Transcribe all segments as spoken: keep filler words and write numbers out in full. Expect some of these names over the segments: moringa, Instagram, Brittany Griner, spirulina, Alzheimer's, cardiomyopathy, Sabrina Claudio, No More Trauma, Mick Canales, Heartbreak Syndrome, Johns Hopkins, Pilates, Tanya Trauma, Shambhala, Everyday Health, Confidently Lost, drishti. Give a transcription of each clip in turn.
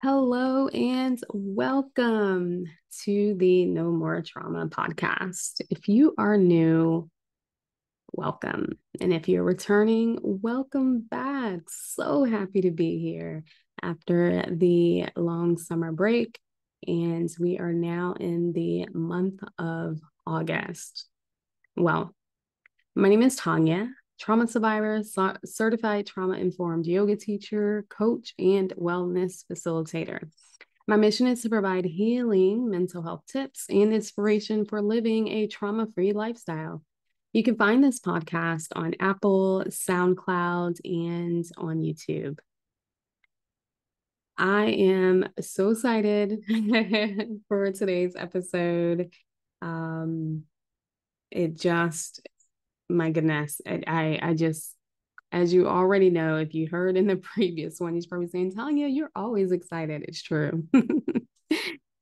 Hello and welcome to the No More Trauma podcast. If you are new, welcome. And if you're returning, welcome back. So happy to be here after the long summer break. And we are now in the month of August. Well, my name is Tanya, trauma survivor, certified trauma-informed yoga teacher, coach, and wellness facilitator. My mission is to provide healing, mental health tips, and inspiration for living a trauma-free lifestyle. You can find this podcast on Apple, SoundCloud, and on YouTube. I am so excited for today's episode. Um, it just... My goodness, I, I I just, as you already know, if you heard in the previous one, you're probably saying, Tanya, you're always excited. It's true. I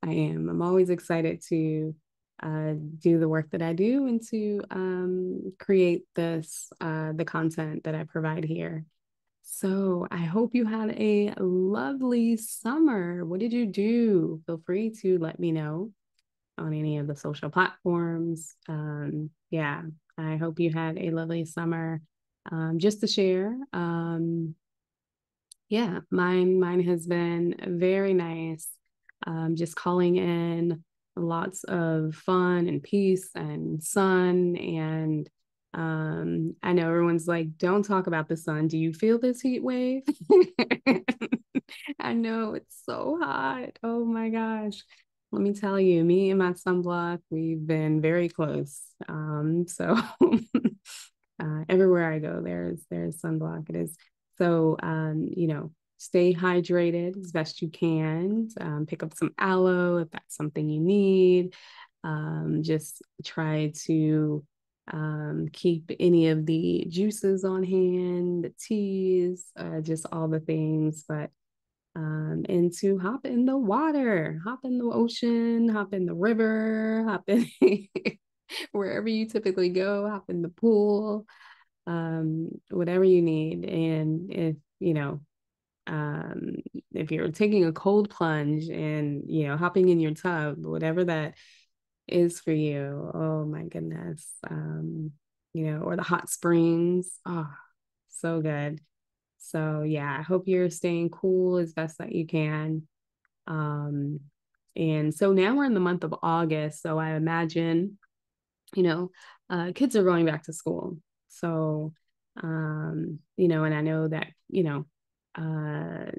am. I'm always excited to uh, do the work that I do and to um, create this, uh, the content that I provide here. So I hope you had a lovely summer. What did you do? Feel free to let me know on any of the social platforms. Um, yeah. I hope you had a lovely summer. Um, just to share, um, yeah, mine mine has been very nice. Um, just calling in lots of fun and peace and sun. And um, I know everyone's like, don't talk about the sun. Do you feel this heat wave? I know it's so hot. Oh my gosh. Let me tell you, me and my sunblock, we've been very close. Um, so uh, everywhere I go, there's there's sunblock. It is so um, you know, stay hydrated as best you can. Um, pick up some aloe if that's something you need. Um, just try to um, keep any of the juices on hand, the teas, uh, just all the things, but. Um, and to hop in the water, hop in the ocean, hop in the river, hop in wherever you typically go, hop in the pool, um, whatever you need. And if, you know, um, if you're taking a cold plunge and, you know, hopping in your tub, whatever that is for you. Oh my goodness. Um, you know, or the hot springs. Oh, so good. So yeah, I hope you're staying cool as best that you can. Um, and so now we're in the month of August. So I imagine, you know, uh, kids are going back to school. So, um, you know, and I know that, you know, uh,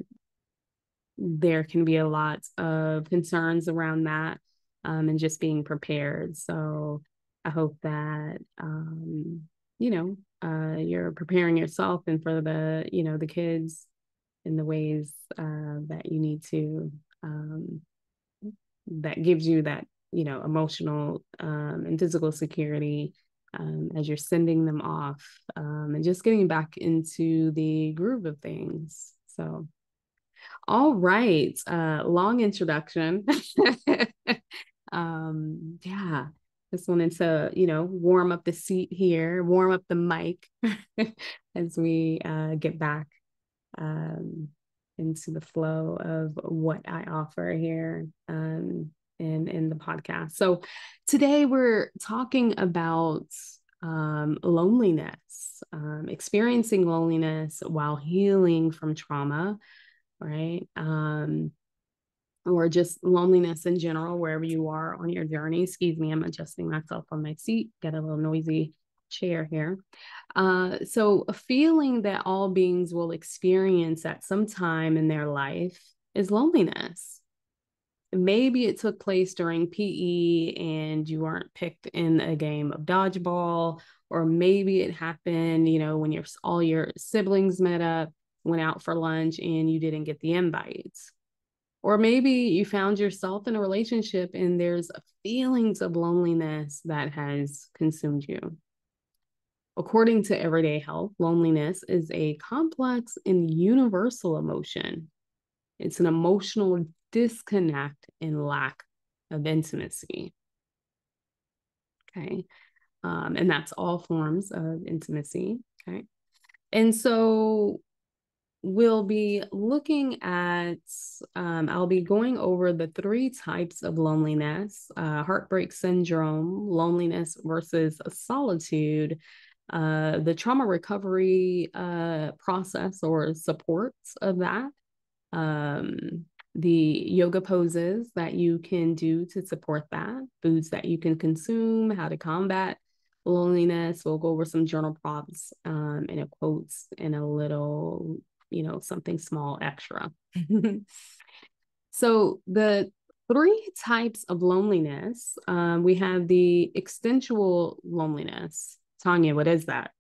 there can be a lot of concerns around that um, and just being prepared. So I hope that, um, you know, Uh, you're preparing yourself and for the, you know, the kids in the ways uh, that you need to, um, that gives you that, you know, emotional um, and physical security um, as you're sending them off um, and just getting back into the groove of things. So, all right. Uh, long introduction. um, yeah. Just wanted to, you know, warm up the seat here, warm up the mic as we uh, get back um, into the flow of what I offer here um, in, in the podcast. So today we're talking about um, loneliness, um, experiencing loneliness while healing from trauma, right? Um or just loneliness in general, wherever you are on your journey. Excuse me, I'm adjusting myself on my seat. Got a little noisy chair here. Uh, so a feeling that all beings will experience at some time in their life is loneliness. Maybe it took place during P E and you weren't picked in a game of dodgeball, or maybe it happened, you know, when your all your siblings met up, went out for lunch and you didn't get the invites. Or maybe you found yourself in a relationship and there's feelings of loneliness that has consumed you. According to Everyday Health, loneliness is a complex and universal emotion. It's an emotional disconnect and lack of intimacy. Okay. Um, and that's all forms of intimacy. Okay. And so we'll be looking at, um, I'll be going over the three types of loneliness, uh, heartbreak syndrome, loneliness versus solitude, uh, the trauma recovery uh, process or supports of that, um, the yoga poses that you can do to support that, foods that you can consume, how to combat loneliness. We'll go over some journal prompts um, and a quotes and a little, you know, something small extra. So the three types of loneliness, um, we have the existential loneliness. Tanya, what is that?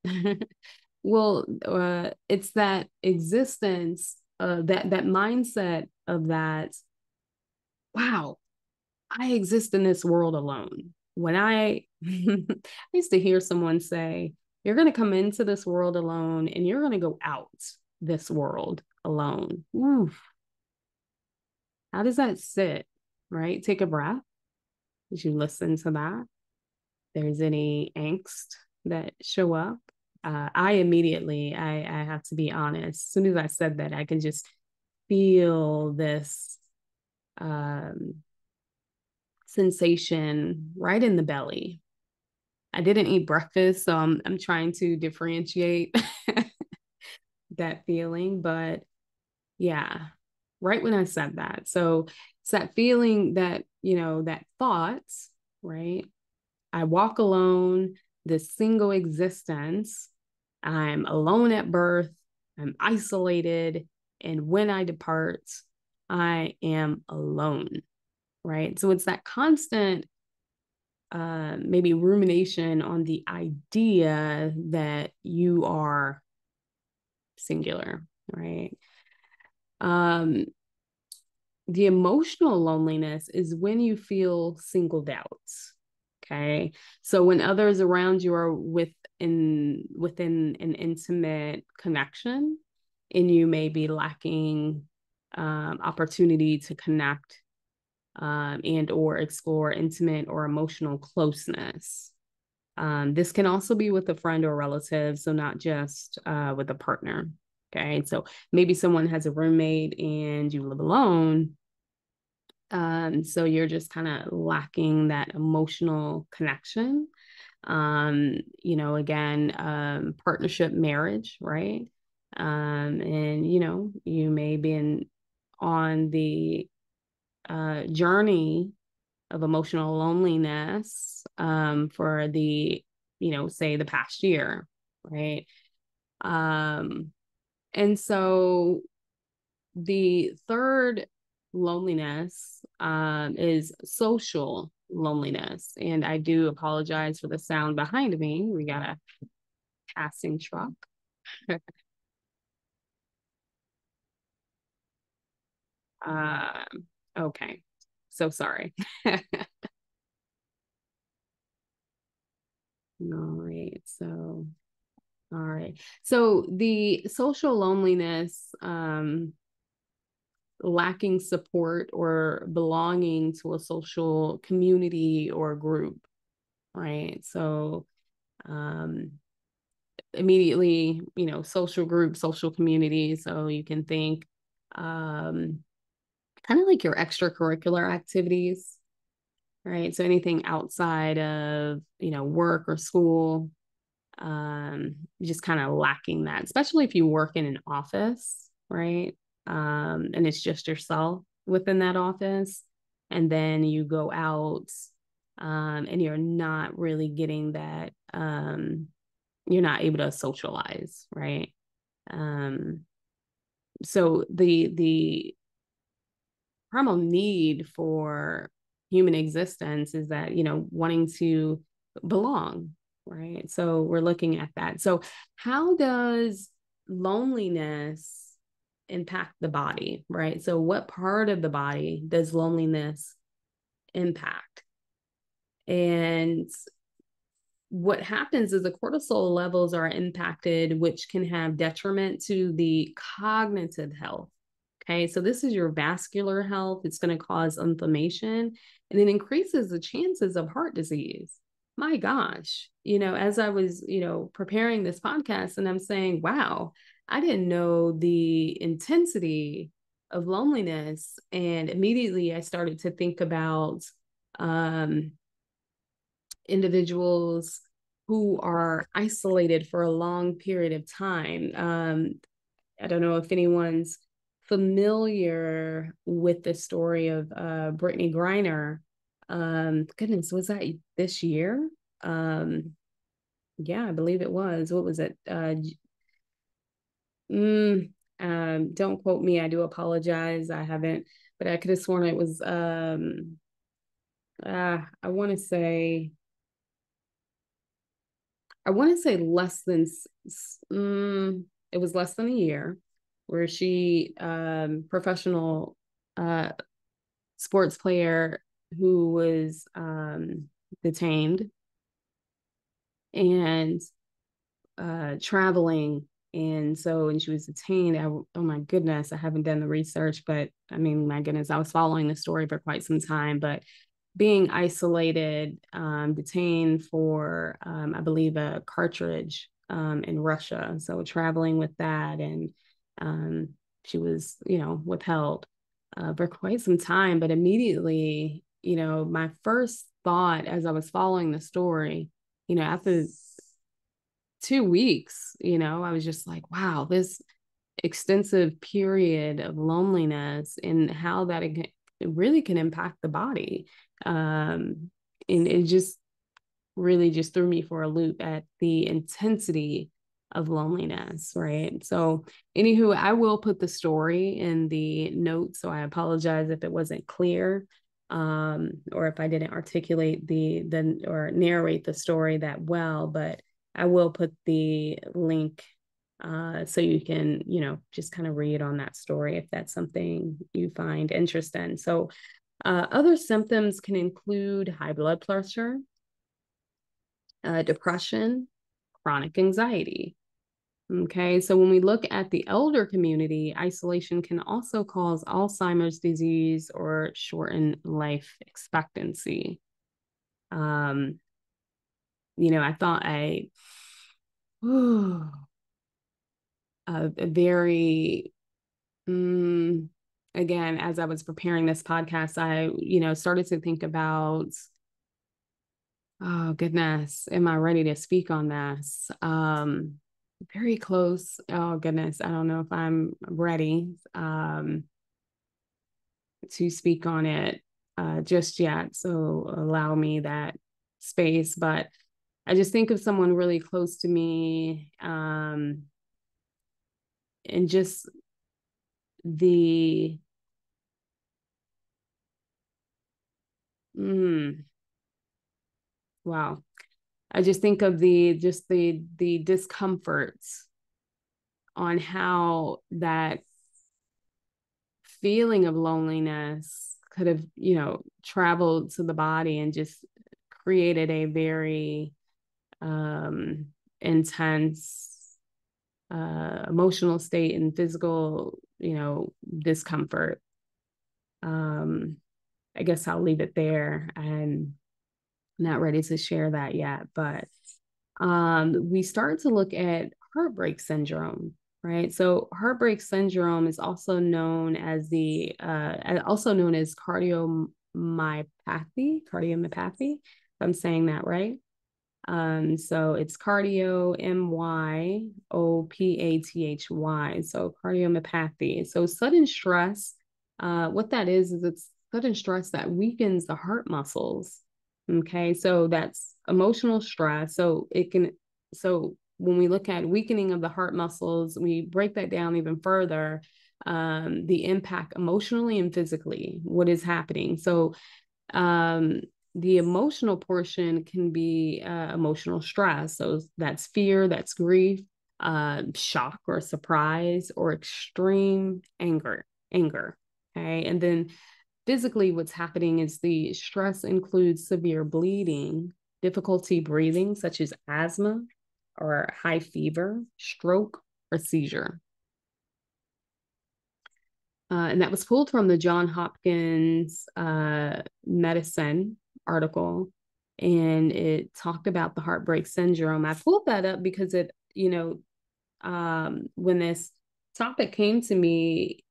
Well, uh, it's that existence, uh, that, that mindset of that, wow, I exist in this world alone. When I, I used to hear someone say, you're going to come into this world alone and you're going to go out this world alone. Oof. How does that sit, right? Take a breath as you listen to that. If there's any angst that show up. Uh, I immediately, I, I have to be honest. As soon as I said that, I can just feel this um, sensation right in the belly. I didn't eat breakfast, so I'm, I'm trying to differentiate that feeling, but yeah, right when I said that. So it's that feeling that, you know, that thought, right? I walk alone, this single existence, I'm alone at birth, I'm isolated, and when I depart, I am alone, right? So it's that constant uh, maybe rumination on the idea that you are singular, right? Um, the emotional loneliness is when you feel singled out, okay? So when others around you are within, within an intimate connection and you may be lacking um, opportunity to connect um, and or explore intimate or emotional closeness. Um, this can also be with a friend or relative, so not just uh, with a partner, okay? So maybe someone has a roommate and you live alone, um, so you're just kind of lacking that emotional connection. Um, you know, again, um, partnership, marriage, right? Um, and, you know, you may be in, on the uh, journey of emotional loneliness um, for the, you know, say the past year, right? Um, and so the third loneliness um, is social loneliness. And I do apologize for the sound behind me. We got a passing truck. uh, okay. So sorry. All right. So, all right. So the social loneliness, um, lacking support or belonging to a social community or group, right? So um, immediately, you know, social group, social community. So you can think, um, kind of like your extracurricular activities, right? So anything outside of, you know, work or school, um, just kind of lacking that, especially if you work in an office, right? Um, and it's just yourself within that office. And then you go out um, and you're not really getting that, um, you're not able to socialize, right? Um, so the, the, primal need for human existence is that, you know, wanting to belong, right? So we're looking at that. So how does loneliness impact the body, right? So what part of the body does loneliness impact? And what happens is the cortisol levels are impacted, which can have detriment to the cognitive health. Okay, so this is your vascular health. It's going to cause inflammation and it increases the chances of heart disease. My gosh, you know, as I was, you know, preparing this podcast and I'm saying, wow, I didn't know the intensity of loneliness. And immediately I started to think about um, individuals who are isolated for a long period of time. Um, I don't know if anyone's familiar with the story of uh, Brittany Griner. Um, goodness, was that this year? Um, yeah, I believe it was. What was it? Uh, mm, um, don't quote me. I do apologize. I haven't, but I could have sworn it was, um, uh, I want to say, I want to say less than, um, it was less than a year, where she, um, professional, uh, sports player who was, um, detained and, uh, traveling. And so, and she was detained. I, oh my goodness. I haven't done the research, but I mean, my goodness, I was following the story for quite some time, but being isolated, um, detained for, um, I believe a cartridge, um, in Russia. So traveling with that, and, Um, she was, you know, withheld uh, for quite some time. But immediately, you know, my first thought as I was following the story, you know, after two weeks, you know, I was just like, wow, this extensive period of loneliness and how that it, can, it really can impact the body. Um, and it just really just threw me for a loop at the intensity of loneliness, right? So anywho, I will put the story in the notes. So I apologize if it wasn't clear, um, or if I didn't articulate the, the, or narrate the story that well, but I will put the link, uh, so you can, you know, just kind of read on that story if that's something you find interesting. So, uh, other symptoms can include high blood pressure, uh, depression, chronic anxiety. Okay, so when we look at the elder community, isolation can also cause Alzheimer's disease or shorten life expectancy. Um, you know, I thought I, ooh, a, a very, um, again, as I was preparing this podcast, I, you know, started to think about, oh goodness, am I ready to speak on this? Um, very close. Oh goodness, I don't know if I'm ready um, to speak on it uh, just yet. So allow me that space. But I just think of someone really close to me, um, and just the. Mm, Wow. I just think of the, just the, the discomforts on how that feeling of loneliness could have, you know, traveled to the body and just created a very um, intense uh, emotional state and physical, you know, discomfort. Um, I guess I'll leave it there, and not ready to share that yet, but um, we start to look at heartbreak syndrome, right? So heartbreak syndrome is also known as the, uh, also known as cardiomyopathy, cardiomyopathy, if I'm saying that right. Um, so it's cardio, M Y O P A T H Y. So cardiomyopathy. So sudden stress, uh, what that is, is it's sudden stress that weakens the heart muscles. Okay, so that's emotional stress. So it can, so when we look at weakening of the heart muscles, we break that down even further, um, the impact emotionally and physically, what is happening. So um, the emotional portion can be uh, emotional stress. So that's fear, that's grief, uh, shock or surprise, or extreme anger, anger. Okay, and then physically, what's happening is the stress includes severe bleeding, difficulty breathing, such as asthma or high fever, stroke, or seizure. Uh, and that was pulled from the Johns Hopkins uh, medicine article, and it talked about the heartbreak syndrome. I pulled that up because it, you know, um, when this topic came to me,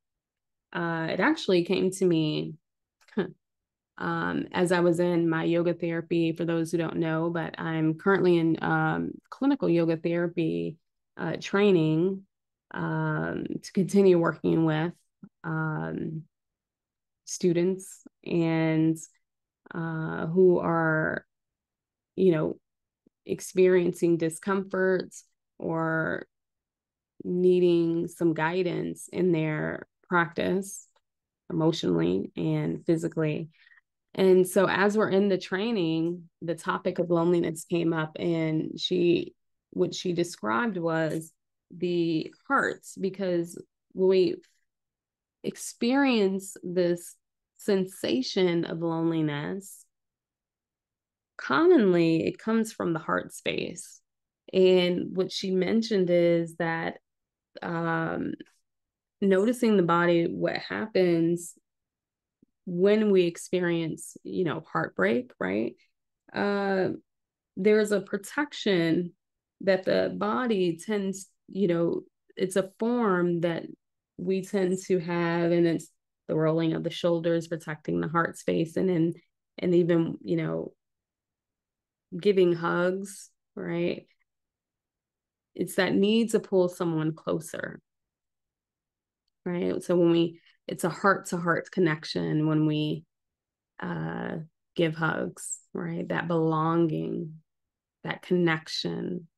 uh, it actually came to me um, as I was in my yoga therapy. For those who don't know, but I'm currently in um, clinical yoga therapy uh, training um, to continue working with um, students and uh, who are, you know, experiencing discomforts or needing some guidance in their practice emotionally and physically. And so as we're in the training, the topic of loneliness came up, and she, what she described was the hurts, because when we experience this sensation of loneliness, commonly it comes from the heart space. And what she mentioned is that um, noticing the body, what happens when we experience, you know, heartbreak, right? Uh, there's a protection that the body tends, you know, it's a form that we tend to have, and it's the rolling of the shoulders, protecting the heart space, and then, and even, you know, giving hugs, right? It's that need to pull someone closer, right? So when we, it's a heart-to-heart connection when we uh, give hugs, right? That belonging, that connection,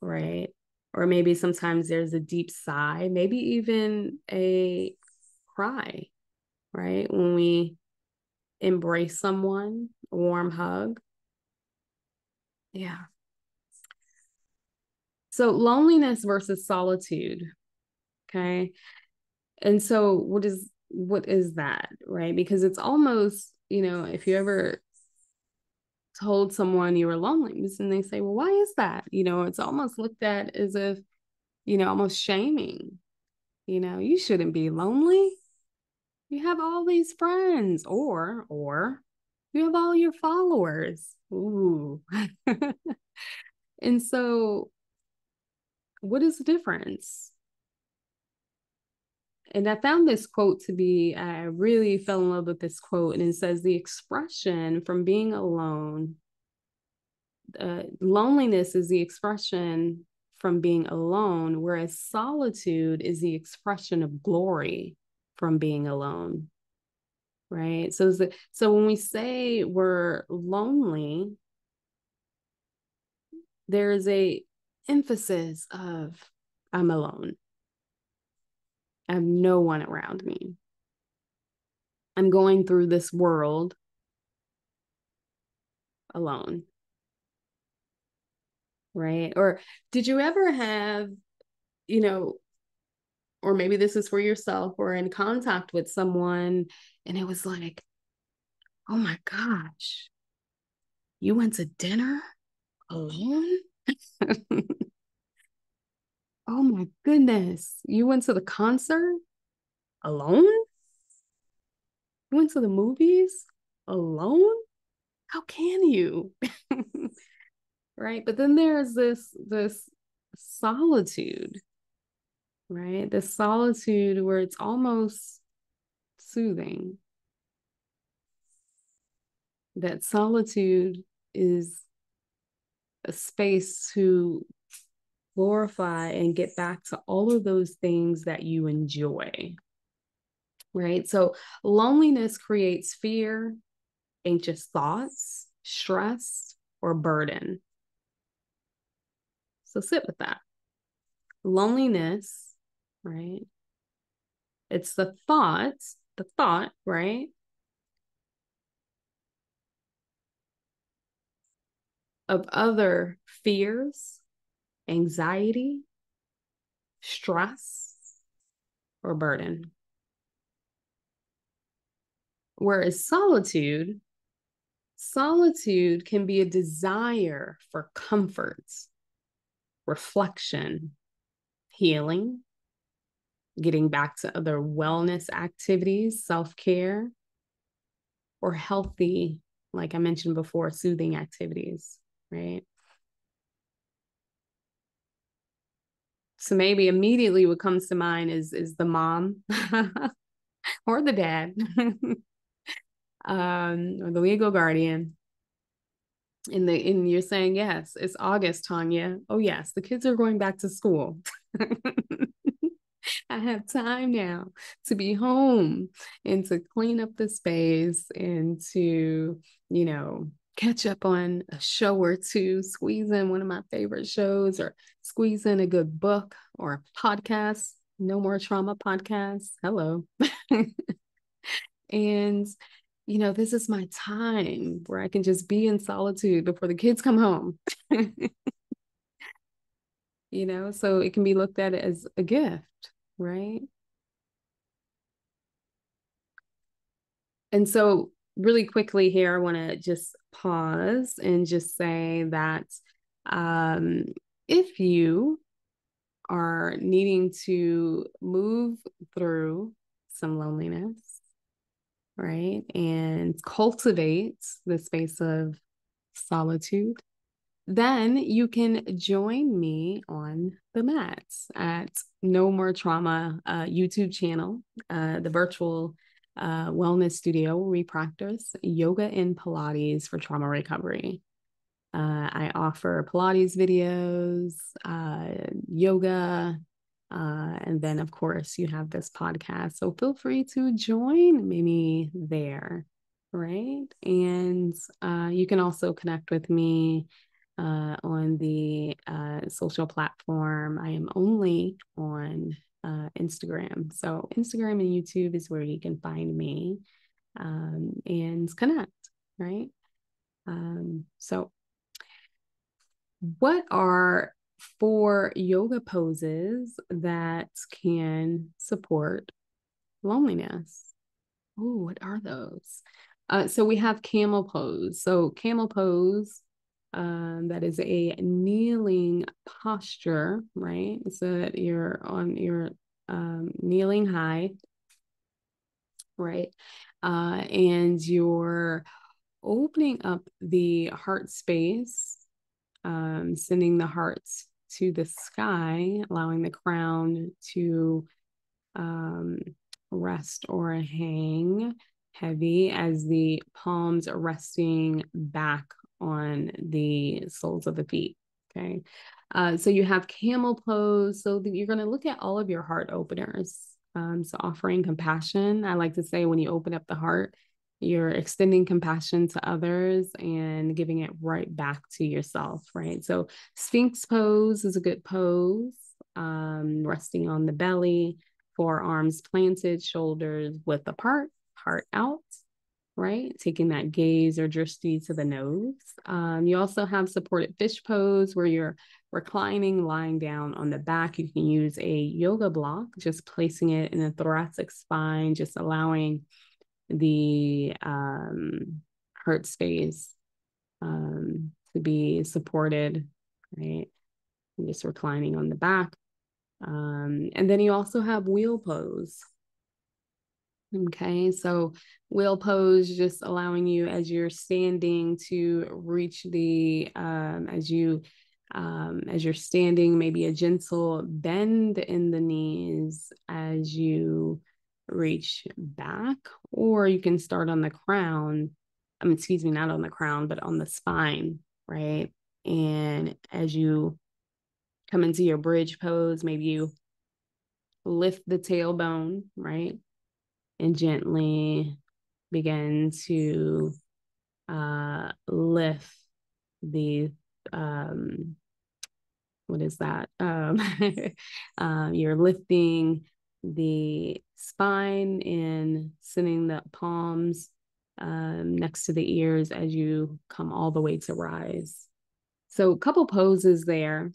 right? Or maybe sometimes there's a deep sigh, maybe even a cry, right? When we embrace someone, a warm hug. Yeah. So loneliness versus solitude. Okay. And so what is, what is that, right? Because it's almost, you know, if you ever told someone you were lonely and they say, well, why is that? You know, it's almost looked at as if, you know, almost shaming, you know, you shouldn't be lonely. You have all these friends, or, or, you have all your followers. Ooh. And so what is the difference? And I found this quote to be, I really fell in love with this quote, and it says, the expression from being alone, uh, loneliness is the expression from being alone, whereas solitude is the expression of glory from being alone. Right. So, the, so when we say we're lonely, there is a emphasis of I'm alone. I have no one around me. I'm going through this world alone. Right. Or did you ever have, you know, or maybe this is for yourself, or in contact with someone, and it was like, oh my gosh, you went to dinner alone? Oh my goodness, you went to the concert alone? You went to the movies alone? How can you? Right? But then there's this, this solitude, right? The solitude where it's almost soothing. That solitude is a space to glorify and get back to all of those things that you enjoy, right? So loneliness creates fear, anxious thoughts, stress, or burden. So sit with that. Loneliness, right? It's the thought, the thought, right? Of other fears, anxiety, stress, or burden. Whereas solitude, solitude can be a desire for comfort, reflection, healing, getting back to other wellness activities, self-care, or healthy, like I mentioned before, soothing activities, right? So maybe immediately what comes to mind is, is the mom or the dad um, or the legal guardian. In the, and you're saying, yes, it's August, Tanya. Oh yes, the kids are going back to school. I have time now to be home and to clean up the space and to, you know, catch up on a show or two, squeeze in one of my favorite shows or squeeze in a good book or a podcast, No More Trauma podcast. Hello. And, you know, this is my time where I can just be in solitude before the kids come home. You know, so it can be looked at as a gift. Right. And so really quickly here, I want to just pause and just say that um, if you are needing to move through some loneliness, right, and cultivate the space of solitude, then you can join me on the mat at No More Trauma uh, YouTube channel, uh, the virtual uh, wellness studio where we practice yoga and Pilates for trauma recovery. Uh, I offer Pilates videos, uh, yoga, uh, and then of course you have this podcast. So feel free to join me there, right? And uh, you can also connect with me Uh, on the uh, social platform. I am only on uh, Instagram. So Instagram and YouTube is where you can find me um, and connect, right? Um, so what are four yoga poses that can support loneliness? Oh, what are those? Uh, so we have camel pose. So camel pose, Um, that is a kneeling posture, right? So that you're on your um, kneeling high, right? Uh, and you're opening up the heart space, um, sending the hearts to the sky, allowing the crown to um, rest or hang heavy as the palms are resting back on the soles of the feet. Okay. Uh, so you have camel pose. So that you're going to look at all of your heart openers. Um, so offering compassion. I like to say when you open up the heart, you're extending compassion to others and giving it right back to yourself. Right. So Sphinx pose is a good pose. Um, resting on the belly, forearms planted, shoulders width apart, heart out. Right? Taking that gaze or drishti to the nose. Um, you also have supported fish pose where you're reclining, lying down on the back. You can use a yoga block, just placing it in the thoracic spine, just allowing the um, heart space um, to be supported, right? And just reclining on the back. Um, and then you also have wheel pose. Okay, so wheel pose, just allowing you as you're standing to reach the, um, as you, um, as you're standing, maybe a gentle bend in the knees as you reach back, or you can start on the crown, I mean, excuse me, not on the crown, but on the spine, right? And as you come into your bridge pose, maybe you lift the tailbone, right? And gently begin to uh, lift the, um, what is that? Um, um, you're lifting the spine and sending the palms um, next to the ears as you come all the way to rise. So a couple poses there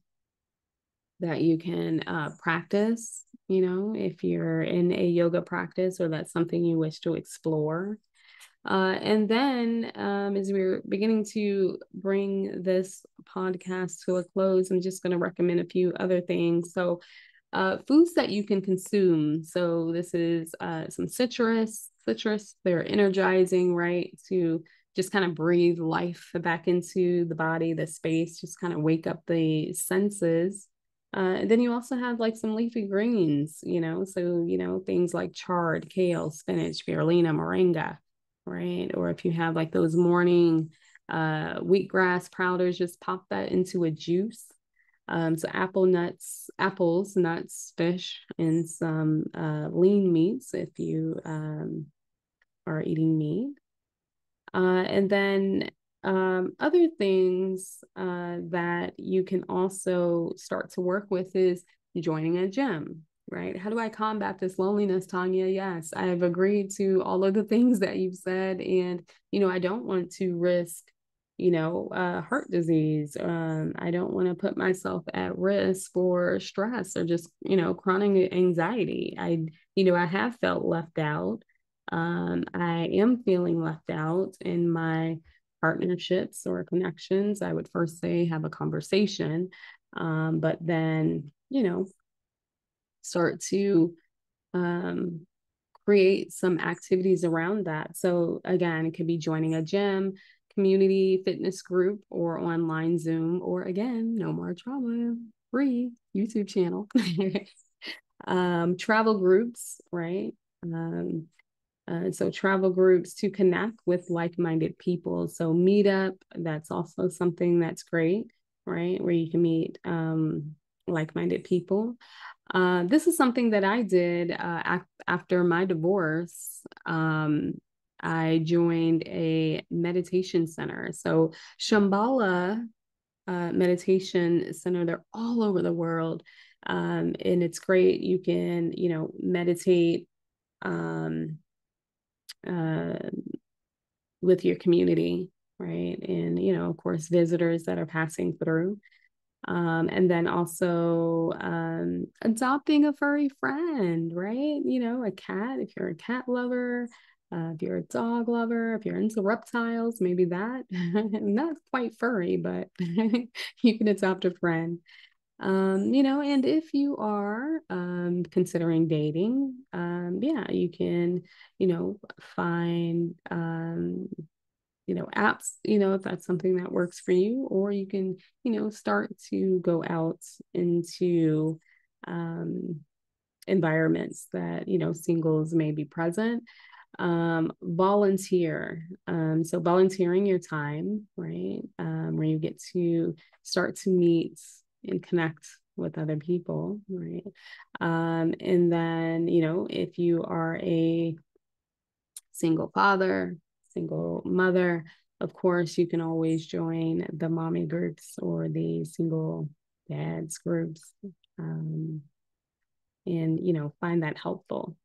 that you can uh, practice. You know, if you're in a yoga practice or that's something you wish to explore. Uh, and then um, as we're beginning to bring this podcast to a close, I'm just going to recommend a few other things. So uh, foods that you can consume. So this is uh, some citrus, citrus, they're energizing, right? To just kind of breathe life back into the body, the space, just kind of wake up the senses. Uh, then you also have like some leafy greens, you know, so, you know, things like chard, kale, spinach, spirulina, moringa, right? Or if you have like those morning uh, wheatgrass powders, just pop that into a juice. Um, so apple nuts, apples, nuts, fish, and some uh, lean meats if you um, are eating meat. Uh, and then Um, other things uh, that you can also start to work with is joining a gym, right? How do I combat this loneliness, Tanya? Yes, I've agreed to all of the things that you've said. And, you know, I don't want to risk, you know, uh, heart disease. Um, I don't want to put myself at risk for stress or just, you know, chronic anxiety. I, you know, I have felt left out. Um, I am feeling left out in my partnerships or connections. I would first say have a conversation, um, but then, you know, start to um, create some activities around that. So again, it could be joining a gym, community fitness group, or online Zoom, or again, No More Trauma free YouTube channel, um, travel groups, right? Um, Uh, so travel groups to connect with like-minded people. So meetup, that's also something that's great, right? Where you can meet um, like-minded people. Uh, this is something that I did uh, after my divorce. Um, I joined a meditation center. So Shambhala uh, Meditation Center, they're all over the world. Um, and it's great. You can, you know, meditate Um, uh, with your community, right? And, you know, of course, visitors that are passing through. Um, and then also um, adopting a furry friend, right? You know, a cat, if you're a cat lover, uh, if you're a dog lover, if you're into reptiles, maybe that, not quite furry, but you can adopt a friend. Um, you know, and if you are um, considering dating, um, yeah, you can, you know, find, um, you know, apps, you know, if that's something that works for you, or you can, you know, start to go out into um, environments that, you know, singles may be present. Um, volunteer. Um, so volunteering your time, right, um, where you get to start to meet and connect with other people, right? Um, and then, you know, if you are a single father, single mother, of course, you can always join the mommy groups or the single dads groups, um, and, you know, find that helpful.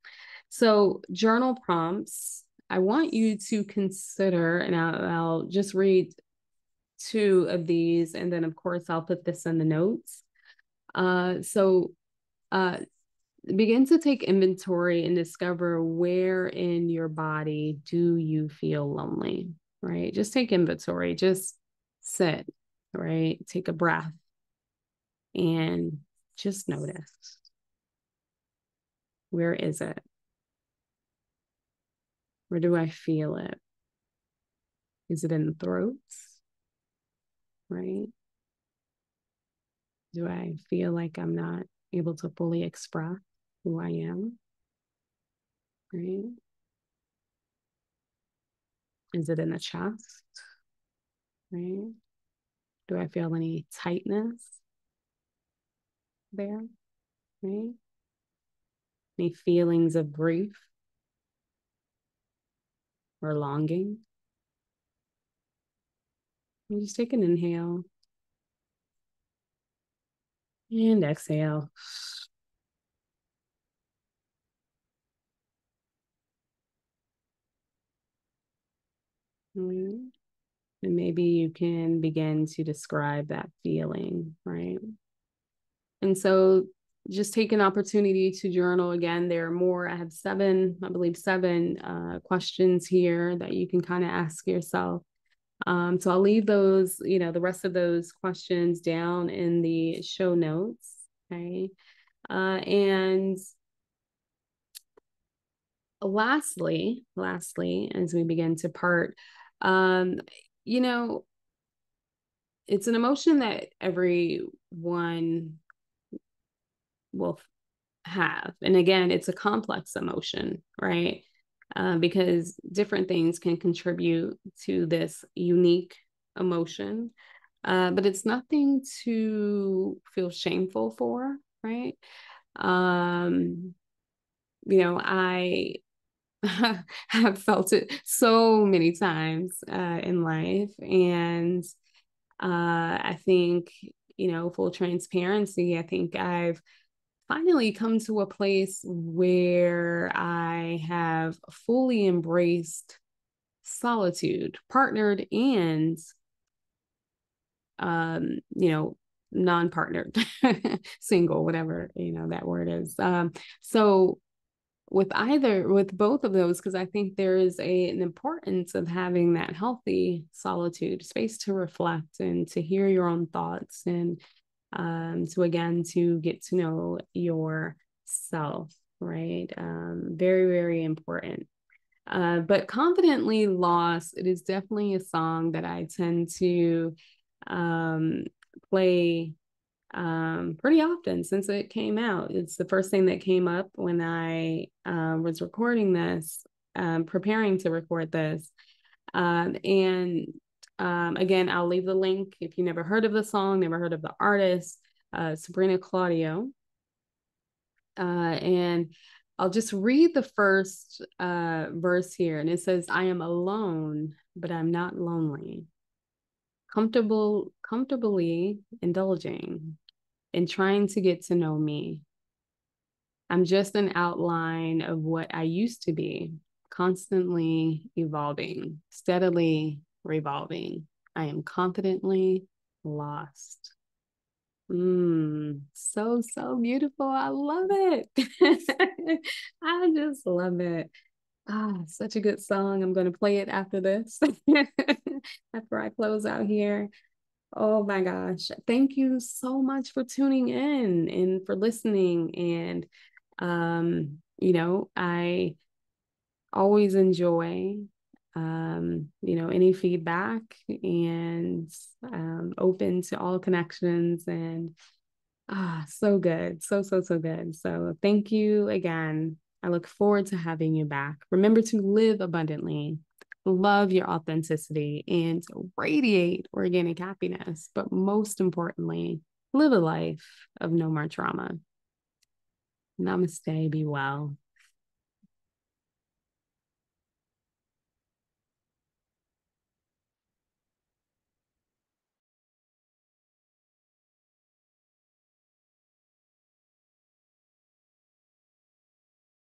So journal prompts, I want you to consider, and I'll, I'll just read two of these, and then of course I'll put this in the notes. Uh, so uh, begin to take inventory and discover where in your body do you feel lonely, right? Just take inventory, just sit, right? Take a breath and just notice. Where is it? Where do I feel it? Is it in the throat? Right? Do I feel like I'm not able to fully express who I am? Right? Is it in the chest? Right? Do I feel any tightness there? Right? Any feelings of grief or longing? You just take an inhale and exhale. And maybe you can begin to describe that feeling, right? And so just take an opportunity to journal. Again, there are more. I have seven, I believe seven uh, questions here that you can kind of ask yourself. Um, so I'll leave those, you know, the rest of those questions down in the show notes. Okay. Uh, and lastly, lastly, as we begin to part, um, you know, it's an emotion that everyone will have. And again, it's a complex emotion, right? Uh, because different things can contribute to this unique emotion, uh, but it's nothing to feel shameful for, right? Um, you know, I have felt it so many times uh, in life. And uh, I think, you know, full transparency, I think I've finally come to a place where I have fully embraced solitude, partnered and, um, you know, non-partnered, single, whatever, you know, that word is. Um, so with either, with both of those, because I think there is a, an importance of having that healthy solitude, space to reflect and to hear your own thoughts and um to again to get to know yourself, right? Um very, very important. Uh but Confidently Lost, it is definitely a song that I tend to um play um pretty often since it came out. It's the first thing that came up when I uh, was recording this, um preparing to record this. Um and Um, again, I'll leave the link if you never heard of the song, never heard of the artist, uh, Sabrina Claudio. Uh, and I'll just read the first uh, verse here. And it says, I am alone, but I'm not lonely. Comfortable, comfortably indulging in trying to get to know me. I'm just an outline of what I used to be, constantly evolving, steadily revolving. I am confidently lost. Mm, so, so beautiful. I love it. I just love it. Ah, such a good song. I'm going to play it after this, after I close out here. Oh my gosh. Thank you so much for tuning in and for listening. And, um, you know, I always enjoy Um, you know, any feedback, and um, open to all connections, and ah, so good. So, so, so good. So thank you again. I look forward to having you back. Remember to live abundantly, love your authenticity, and radiate organic happiness. But most importantly, live a life of no more trauma. Namaste. Be well.